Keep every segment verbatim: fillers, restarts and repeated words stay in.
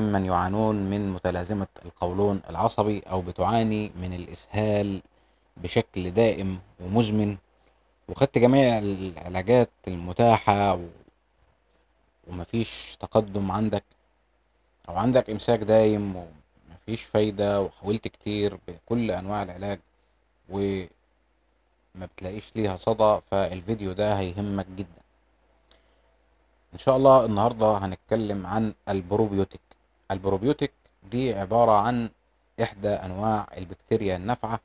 ممن يعانون من متلازمة القولون العصبي أو بتعاني من الإسهال بشكل دائم ومزمن، وخدت جميع العلاجات المتاحة و... ومفيش تقدم عندك أو عندك إمساك دايم ومفيش فايدة، وحاولت كتير بكل أنواع العلاج وما بتلاقيش ليها صدى، فالفيديو ده هيهمك جدا إن شاء الله. النهاردة هنتكلم عن البروبيوتيك. البروبيوتيك دي عبارة عن إحدى أنواع البكتيريا النافعة،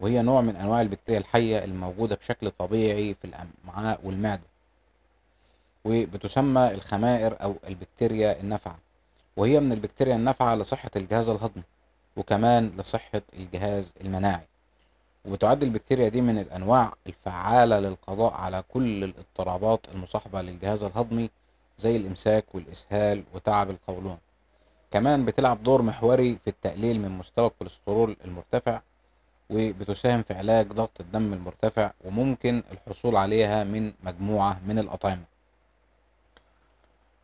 وهي نوع من أنواع البكتيريا الحية الموجودة بشكل طبيعي في الأمعاء والمعدة، وبتسمى الخمائر أو البكتيريا النافعة، وهي من البكتيريا النافعة لصحة الجهاز الهضمي وكمان لصحة الجهاز المناعي، وبتعد البكتيريا دي من الأنواع الفعالة للقضاء على كل الاضطرابات المصاحبة للجهاز الهضمي زي الإمساك والإسهال وتعب القولون. كمان بتلعب دور محوري في التقليل من مستوى الكوليسترول المرتفع، وبتساهم في علاج ضغط الدم المرتفع، وممكن الحصول عليها من مجموعة من الأطعمة،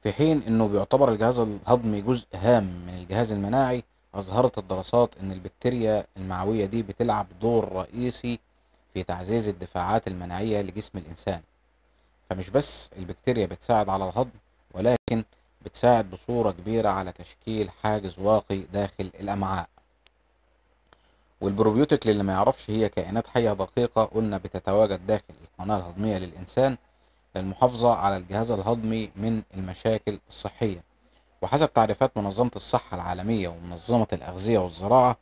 في حين أنه بيعتبر الجهاز الهضمي جزء هام من الجهاز المناعي. أظهرت الدراسات أن البكتيريا المعوية دي بتلعب دور رئيسي في تعزيز الدفاعات المناعية لجسم الإنسان، فمش بس البكتيريا بتساعد على الهضم، ولكن بتساعد بصورة كبيرة على تشكيل حاجز واقي داخل الأمعاء. والبروبيوتيك للي ما يعرفش هي كائنات حية دقيقة قلنا بتتواجد داخل القناة الهضمية للإنسان للمحافظة على الجهاز الهضمي من المشاكل الصحية. وحسب تعريفات منظمة الصحة العالمية ومنظمة الأغذية والزراعة،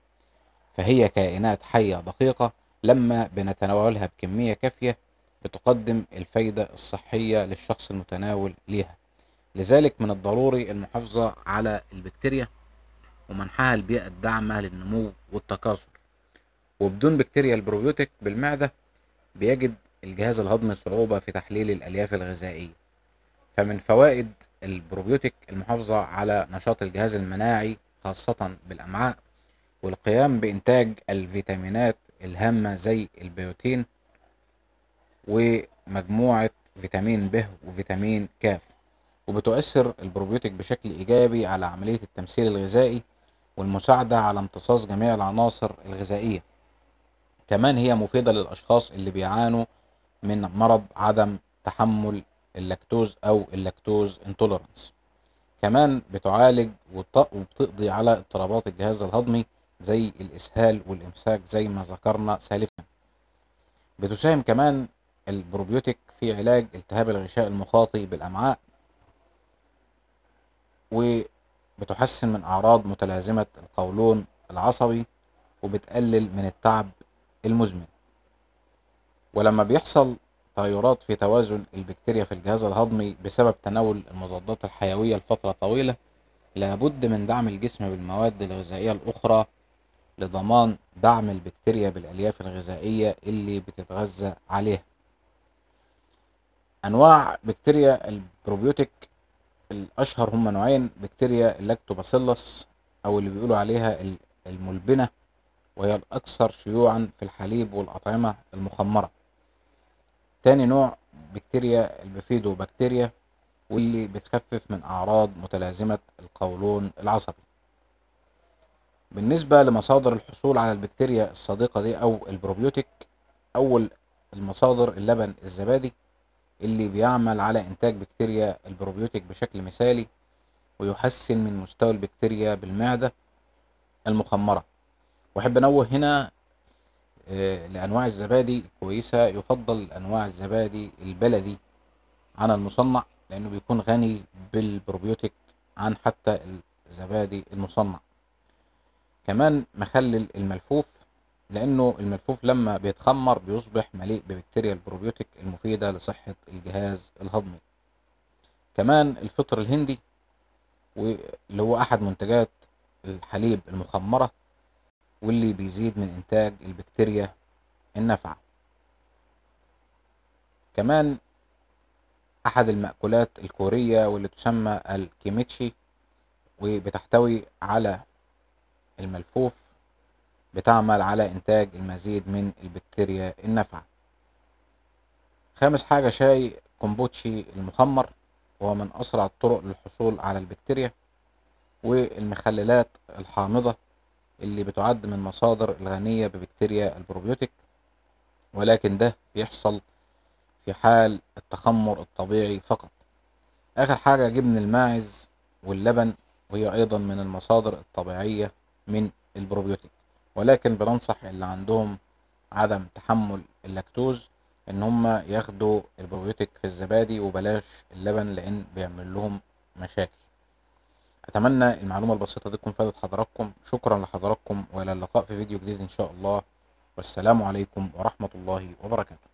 فهي كائنات حية دقيقة لما بنتناولها بكمية كافية بتقدم الفايدة الصحية للشخص المتناول ليها. لذلك من الضروري المحافظة على البكتيريا ومنحها البيئة الداعمة للنمو والتكاثر، وبدون بكتيريا البروبيوتيك بالمعدة بيجد الجهاز الهضمي صعوبة في تحليل الألياف الغذائية. فمن فوائد البروبيوتيك المحافظة على نشاط الجهاز المناعي خاصة بالأمعاء، والقيام بإنتاج الفيتامينات الهامة زي البيوتين ومجموعة فيتامين ب وفيتامين ك. وبتؤثر البروبيوتيك بشكل إيجابي على عملية التمثيل الغذائي والمساعدة على امتصاص جميع العناصر الغذائية. كمان هي مفيدة للأشخاص اللي بيعانوا من مرض عدم تحمل اللاكتوز أو اللاكتوز انتولرانس. كمان بتعالج وبتقضي على اضطرابات الجهاز الهضمي زي الإسهال والإمساك زي ما ذكرنا سالفا. بتساهم كمان البروبيوتيك في علاج التهاب الغشاء المخاطي بالأمعاء، وبتحسن من أعراض متلازمة القولون العصبي، وبتقلل من التعب المزمن. ولما بيحصل تغيرات في توازن البكتيريا في الجهاز الهضمي بسبب تناول المضادات الحيوية لفترة طويلة، لابد من دعم الجسم بالمواد الغذائية الأخرى لضمان دعم البكتيريا بالألياف الغذائية اللي بتتغذى عليها. أنواع بكتيريا البروبيوتيك الأشهر هم نوعين: بكتيريا اللاكتوباسيلوس أو اللي بيقولوا عليها الملبنة، وهي الأكثر شيوعا في الحليب والأطعمة المخمرة. تاني نوع بكتيريا البيفيدو بكتيريا، واللي بتخفف من أعراض متلازمة القولون العصبي. بالنسبة لمصادر الحصول على البكتيريا الصديقة دي أو البروبيوتيك، أول المصادر اللبن الزبادي اللي بيعمل على إنتاج بكتيريا البروبيوتيك بشكل مثالي، ويحسن من مستوى البكتيريا بالمعدة المخمرة. وأحب أنوه هنا لأنواع الزبادي كويسة، يفضل أنواع الزبادي البلدي عن المصنع لأنه بيكون غني بالبروبيوتيك عن حتى الزبادي المصنع. كمان مخلل الملفوف، لأنه الملفوف لما بيتخمر بيصبح مليء ببكتيريا البروبيوتيك المفيدة لصحة الجهاز الهضمي. كمان الفطر الهندي واللي هو أحد منتجات الحليب المخمرة، واللي بيزيد من إنتاج البكتيريا النافعة. كمان أحد المأكولات الكورية واللي تسمى الكيمتشي، وبتحتوي على الملفوف، بتعمل على إنتاج المزيد من البكتيريا النافعة. خامس حاجة شاي كومبوتشي المخمر، وهو من أسرع الطرق للحصول على البكتيريا، والمخللات الحامضة اللي بتعد من مصادر الغنية ببكتيريا البروبيوتيك، ولكن ده بيحصل في حال التخمر الطبيعي فقط. آخر حاجة جبن الماعز واللبن، وهي أيضا من المصادر الطبيعية من البروبيوتيك، ولكن بننصح اللي عندهم عدم تحمل اللاكتوز ان هم ياخدوا البروبيوتيك في الزبادي وبلاش اللبن لان بيعمل لهم مشاكل. اتمنى المعلومة البسيطة دي تكون فادت حضراتكم. شكرا لحضراتكم والى اللقاء في فيديو جديد ان شاء الله، والسلام عليكم ورحمة الله وبركاته.